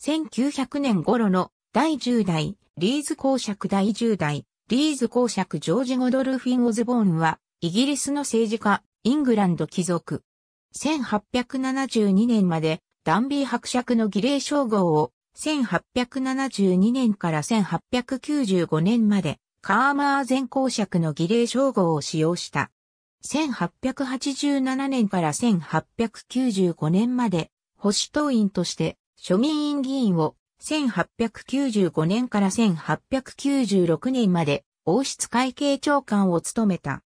1900年頃の第10代リーズ公爵第10代リーズ公爵ジョージ・ゴドルフィン・オズボーンはイギリスの政治家、イングランド貴族。1872年までダンビー伯爵の儀礼称号を1872年から1895年までカーマーゼン公爵の儀礼称号を使用した。1887年から1895年まで保守党員として庶民院議員を1895年から1896年まで王室会計長官を務めた。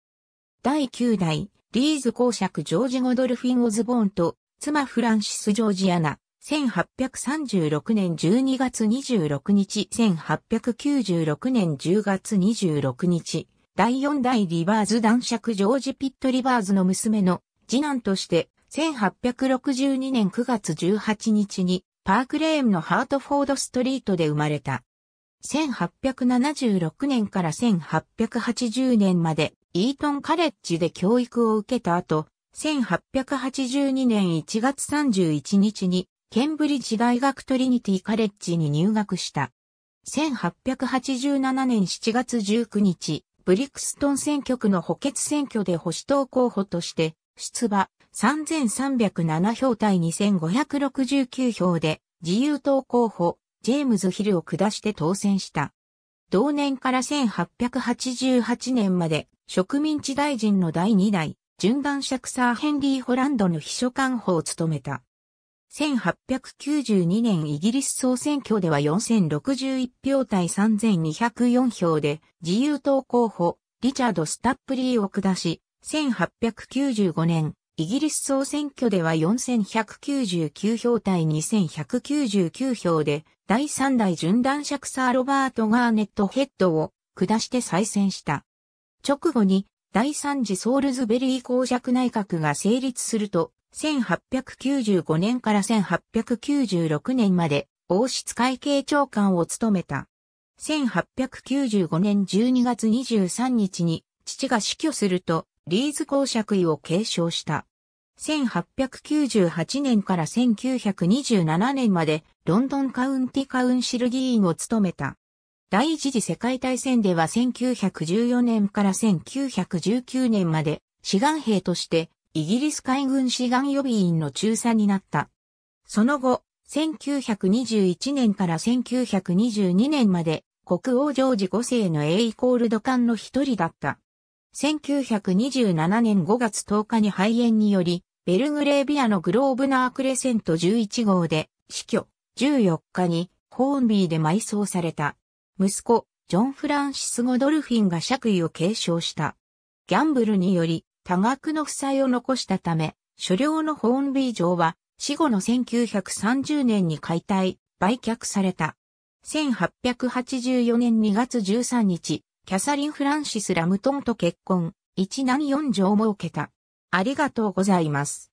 第9代リーズ公爵ジョージ・ゴドルフィン・オズボーンと妻フランシス・ジョージアナ、1836年12月26日、1896年10月26日、第4代リバーズ男爵ジョージ・ピット・リバーズの娘の次男として、1862年9月18日にパークレーンのハートフォードストリートで生まれた。1876年から1880年までイートンカレッジで教育を受けた後、1882年1月31日にケンブリッジ大学トリニティカレッジに入学した。1887年7月19日、ブリクストン選挙区の補欠選挙で保守党候補として出馬、3307票対2569票で自由党候補、ジェームズ・ヒルを下して当選した。同年から1888年まで植民地大臣の第2代、準男爵サー・ヘンリー・ホランドの秘書官補を務めた。1892年イギリス総選挙では4061票対3204票で自由党候補、リチャード・スタップリーを下し、1895年、イギリス総選挙では4199票対2199票で、第3代準男爵サー・ロバート・ガーネット・ヘッドを下して再選した。直後に第3次ソールズベリー公爵内閣が成立すると、1895年から1896年まで王室会計長官を務めた。1895年12月23日に父が死去すると、リーズ公爵位を継承した。1898年から1927年までロンドンカウンティカウンシル議員を務めた。第一次世界大戦では1914年から1919年まで志願兵としてイギリス海軍志願予備員の中佐になった。その後、1921年から1922年まで国王ジョージ5世の栄位コールド艦の一人だった。1927年5月10日に肺炎により、ベルグレービアのグローブナークレセント11号で死去、14日にホーンビーで埋葬された。息子、ジョン・フランシス・ゴドルフィンが爵位を継承した。ギャンブルにより多額の負債を残したため、所領のホーンビー城は死後の1930年に解体、売却された。1884年2月13日、キャサリン・フランシス・ラムトンと結婚、一男四女を設けた。ありがとうございます。